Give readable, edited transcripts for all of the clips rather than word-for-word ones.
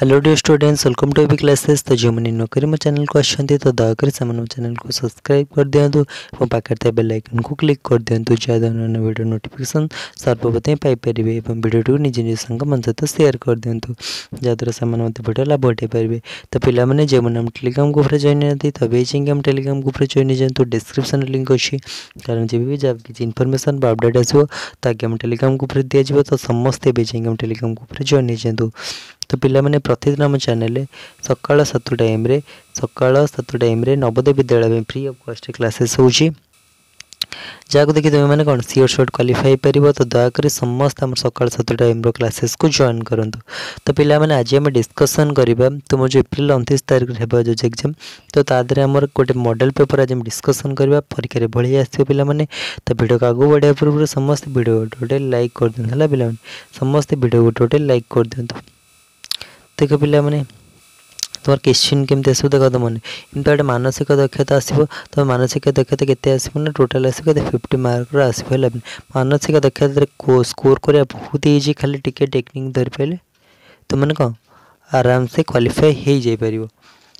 Hello dear students, welcome to B classes. तो जो मैंने नौकरी में चैनल को आते तो दयाकर से चैनल को सब्सक्राइब कर दिंतु और पाखे बेल आइकन को क्लिक कर दिंतु जहाँ वीडियो नोटिफिकेशन सर्वप्रथम पाइपे और भिडियो निज निज संग मन सहित सेयार कर दिंतु जहाँद्वारा से भिडियो लाभ उठाई पारे। तो पे जो मैंने टेलीग्राम ग्रुप्रे जॉइन होती तब आम टेलीग्राम ग्रुप्रे जॉइन हो डिस्क्रिप्शन लिंक अच्छी कारण जब भी जहाँ किसी इनफर्मेशन अपडेट आसो ताकि आम टेलीग्राम ग्रुप्रे दिज्व तो समस्ते भी आम टेलीग्राम ग्रुप्रे जॉइन हो। तो पे प्रतिदिन आम चैनल सकाल सात टाइम रे Navodaya Vidyalaya free of cost classes हो जहाँ को देखिए तुम्हें मैंने कौन सीओर शॉर्ट क्वालिफाई पार। तो दयाकोरी समस्त आम सकाल सात टाइम रो क्लासेस को जॉइन करूँ। तो पे आज आम डिस्कसन करवा तुम जो एप्रिल 29 तारीख जो एग्जाम तो तादर आमर गोटे मॉडल पेपर आज डिस्कसन करवा परीक्षा भले आसो पे। तो भिडियो को आगे बढ़ाया पूर्व समस्त भिडियो गोटे गोटे लाइक कर दिखाँ है पे समस्त भिडियो गोटे गोटे लाइक कर दिखाँ। देख पे तुम क्वेश्चन केमती आस देख तुम एम गोटे मानसिक दक्षता आसो तुम मानसिक दक्षता के आसो ना टोटाल आसो 50 मार्क आसो है। मानसिक दक्षता को स्कोर करा बहुत इजी खाली टिके टेक्निक धरी पारे तुमने कौन आराम से क्वालिफाई हो जापर।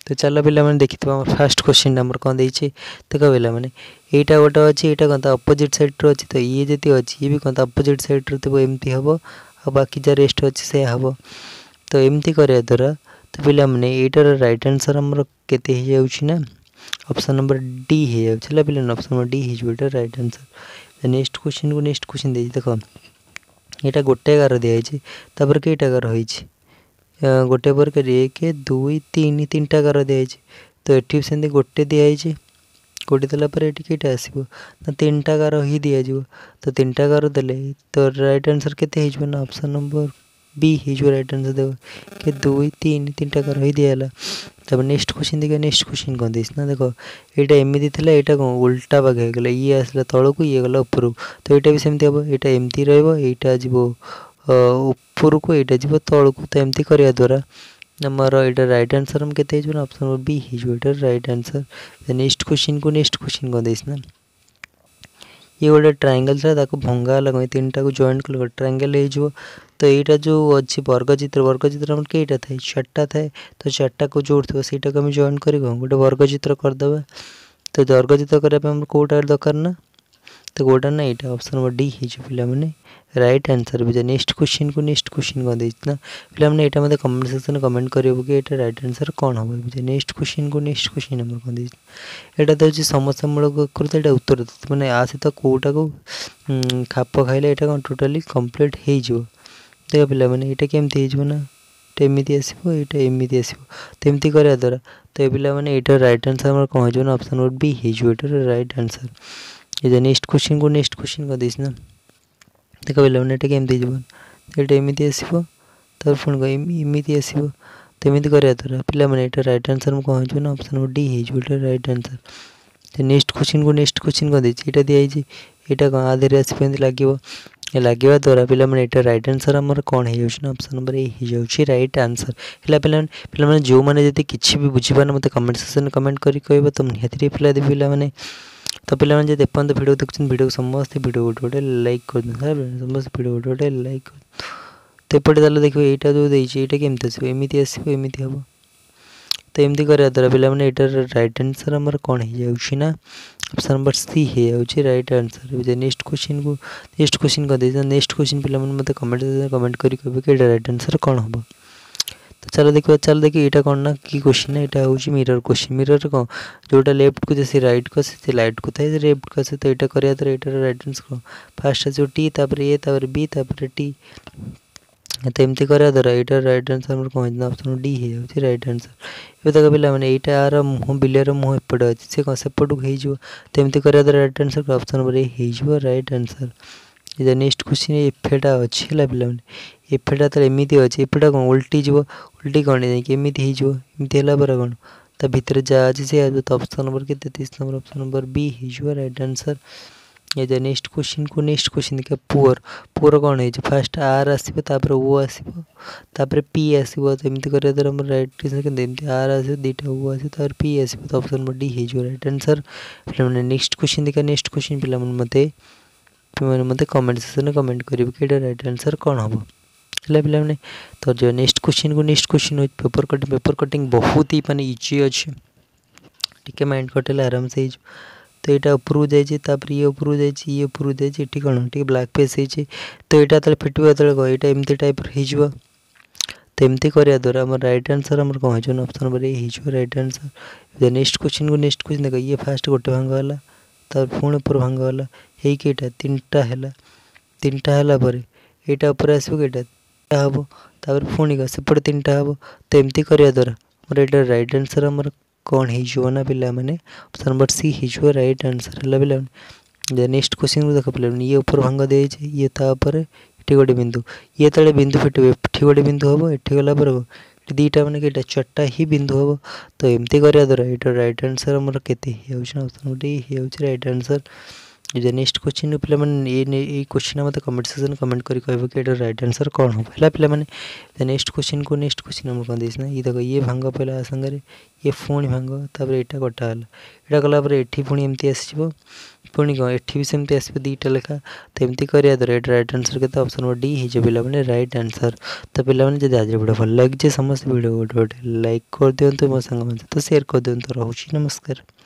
तो चलो पे देखा फास्ट क्वेश्चन नंबर कौन देखिए देख पे यहाँ गोटे अच्छे यहाँ कौन अपोजिट साइड रू अच्छी तो ये जी अच्छी ये भी कौन अपोजिट साइड रू थोड़ा एमती हम आ बाकी जहाँ रेस्ट अच्छे से हम। तो एमती करने द्वारा तो पे यार रईट आंसर आमर के ना ऑप्शन नंबर डी हो जाए पे ऑप्शन नंबर डी होटार रईट आंसर। नेक्स्ट क्वेश्चन दे देख यहाँ गोटे गार दिखाई तापर कईटा गार हो गोटे पर 1 2 3 3टा गार दिखाई। तो ये सेमती गोटे दिखाई गोटे देलापर ये कईटा आसो ना 3टा गार ही दिज्व। तो 3टा गार दे तो रईट आंसर के ना ऑप्शन नंबर बी हो रईट आंसर देव के 2 3 3टा कर दिगला। तब नेक्स्ट क्वेश्चन देखिए। नेक्स्ट क्वेश्चन कौन देना देख यहाँ एमती है यहाँ कौन उल्टा बाग होगा ये आसला तल को ये गला ऊपर। तो यहाँ भी सेमती हम यहाँ एमती रईटा जीव ऊपर को यहाँ जीव तल को। तो एमती करने द्वारा आमर यहाँ रईट आंसर हम के ऑप्शन नंबर बी हो रईट आंसर। नेक्स्ट क्वेश्चन कौन देना ये गोटे ट्राएंगल था भंगाला कहीं 3टा को जॉइंट कल ट्राएंगल हो। तो यहाँ जो अच्छी वर्गचित्र हम कईटा था 4टा था। तो 4टा को जोड़ थोड़ा सहीटा को जॉइंट कर गोटे वर्गचित्र करदे। तो वर्गचित्र करने कौटा दरकार ना तो कौटा ना यहाँ ऑप्शन नंबर डी हो पे रईट आंसर भी। नेक्स्ट क्वेश्चन कौन देना पे यहाँ कमेंट सेक्शन कमेंट करेंगे कि यहाँ रईट आंसर कौन हम बुझे। नेक्स्ट क्वेश्चन नंबर कौन देना यहाँ तो समस्यामूलक कृत उत्तर देते मैंने आ सहित कौटा को खाप खाइले यहाँ कौन टोटाली कम्प्लीट हो। तो पे यहाँ केमती होना एमती आसो यहाँ एमती आसो तो एमती करने द्वारा तो पे यहाँ रईट आंसर आम कौन हो ऑप्शन नंबर बी हो रईट आंसर। ये नेक्स्ट क्वेश्चन कौन देना देख पे केमती होटा एमती आसो तर पुणी एमती आसो तो एमती करने द्वारा पे रईट आंसर कौन हो ऑप्शन नंबर डी हो रईट आंसर। तो नेक्स्ट क्वेश्चन कौन देती यहाँ दिखाई यहाँ कौन आधे आसो लगे लगे द्वारा पे रईट आंसर आमर कौन हो ऑप्शन नंबर ए हो रईट आंसर है। पे जो मैंने जी कि बुझीपारे मतलब कमेंट सेक्शन कमेंट कर कह तो निहती पे पे। तो पे जब एपर्त भिडियो देखते भिडियो समस्त भिडियो गोटे गोटे लाइक कर समस्त भिडियो गोटे गोटे लाइक कर। तो एपटे ताल देखिए यहाँ जो देटा केमती आसो एमती आसो एमती हम। तो एमती करने द्वारा पे यार रईट आंसर आमर कौन हो ऑप्शन नंबर सी हो रईट आंसर। नेक्स्ट क्वेश्चन कौन देना नेक्स्ट क्वेश्चन पे मतलब कमेंट कर रईट आंसर कौन हम। तो चलो देखिए यहाँ कौन ना कि क्वेश्चन है यहाँ हूँ मिरर क्वेश्चन। मिरर कौन जोटा लेफ्ट को जैसे रईट को आसे रईट को था लेफ्ट को आसे। तो यहाँ करने द्वारा यार रईट आंसर कौन फास्ट आसो टी ए बी टी। तो एमती करने द्वारा यहाँ रईट आंसर आम कौन ऑप्शन डी हो रईट आंसर। एवं पे यार मुँह बिलियर मुँह एपट अच्छे से कौन सेपटू हो। तो एमती करने द्वारा right answer option number A हो रईट आंसर। ये नेक्स्ट क्वेश्चन एफेटा अच्छी है पे एफेटा तो एमती अच्छे एफेटा कौन उल्टी कौन एमती होमती पर कौन तो भितर जहाँ अच्छे से ऑप्शन नंबर के 33 नंबर ऑप्शन नंबर बी हो रईट आंसर। ये नेक्स्ट क्वेश्चन देखिए। पुअर कौन है फास्ट आर आसो तापर ओ आसो पी आसो। तो एमती करने द्वारा रईट आंसर एमती आर आसो दुटा ओ आसो पी आसो। तो ऑप्शन नंबर डी हो रईट आंसर। पे नेक्स्ट क्वेश्चन देखिए। नेक्स्ट क्वेश्चन पे मतलब कमेंट सेक्शन में कमेंट करेंगे कि रईट आंसर कौन हम। लेवल ने। तो जो नेक्स्ट क्वेश्चन हो पेपर कटिंग बहुत ही मैंने इजी अच्छे ठीक है माइंड कटेल आराम से तो यहाँ उपरू जाए तापर ये उपरू जाए ये उपरू जाए ठीक कौन टे ब्लाक फेस होती तो यहाँ तो फिटवा तो एमती टाइप हो तो एमती करने द्वारा आम राइट आंसर आम कौन है ऑप्शन पर ये हो राइट आंसर। नेक्स्ट क्वेश्चन देख ये फास्ट गोटे भांगला तार पुणी ऊपर भांगला होटा तीनटा है यहाँ उपर आसो यहाँ हम तापर पुणी सेपटे तीन टा हम तो एमती करने द्वारा मोर ये राइट आंसर आम कौन होना पे मैंने ऑप्शन नंबर सी हो राइट आंसर है पे। नेक्स्ट क्वेश्चन देख पे ये ऊपर भांग दी जाए ये तापर ये गोटे बिंदु ये तले बिंदु फिटे गोटे बिंदु हम ये गलापर हम दीटा मैंने कईटा चार्टा ही बिंदु हम तो एमती करने द्वारा ये राइट आंसर आम के ऑप्शन गोटे राइट आंसर। नेक्स्ट क्वेश्चन पे क्वेश्चन मतलब कमेंट सेक्शन कमेंट कर राइट आंसर कौन हम है पे। नेक्स्ट क्वेश्चन आम कौन देना ये देख ये भांग पहला संगे ये पुणी भांग तापर यहाँ कटाला यहाँ कलापर एटी पुणी एमती आसो पुणी कौन एटी भी सेमती आसो दुईटा लेखा तो एमती करने द्वारा ये राइट आंसर के ऑप्शन नंबर डी हो पे राइट आंसर। तो पे जब आज भिडियो भल लगे समस्त भिडियो गोटे लाइक कर दिखाँ मो सांग तो सेयार कर दिखाँ। तो रहुछि नमस्कार।